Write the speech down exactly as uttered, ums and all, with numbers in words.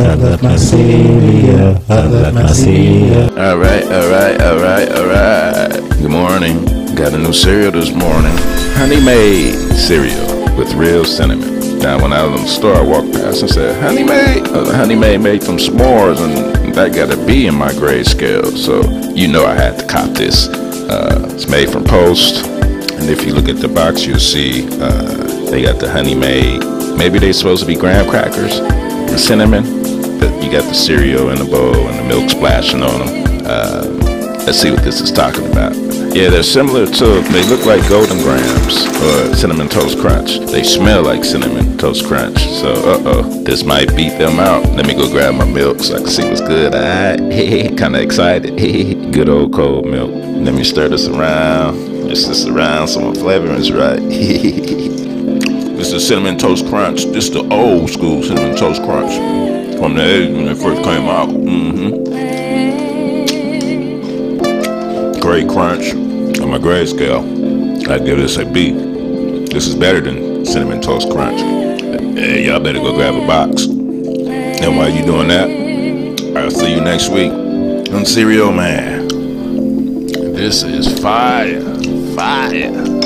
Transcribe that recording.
I love my cereal. I love my cereal. Alright, alright, alright, alright. Good morning. Got a new cereal this morning. Honey Maid cereal with real cinnamon. Now when I was in the store, I walked past and said, Honey Maid? Oh, Honey Maid made some s'mores, and that got a B in my grade scale. So you know I had to cop this. Uh, it's made from Post. And if you look at the box, you'll see uh, they got the Honey Maid. Maybe they're supposed to be graham crackers and cinnamon. But you got the cereal in the bowl and the milk splashing on them. Uh, let's see what this is talking about. Yeah, they're similar to, they look like Golden Grahams or Cinnamon Toast Crunch. They smell like Cinnamon Toast Crunch. So, uh-oh, this might beat them out. Let me go grab my milk so I can see what's good. All right, kind of excited. Good old cold milk. Let me stir this around. Just this around so my flavoring's right. This is Cinnamon Toast Crunch. This is the old school Cinnamon Toast Crunch. From the egg when it first came out. Mm-hmm. Great crunch. On my grade scale, I give this a B. This is better than Cinnamon Toast Crunch. Hey, y'all better go grab a box. And while you doing that, I'll see you next week on Cereal Man. This is fire. Fire.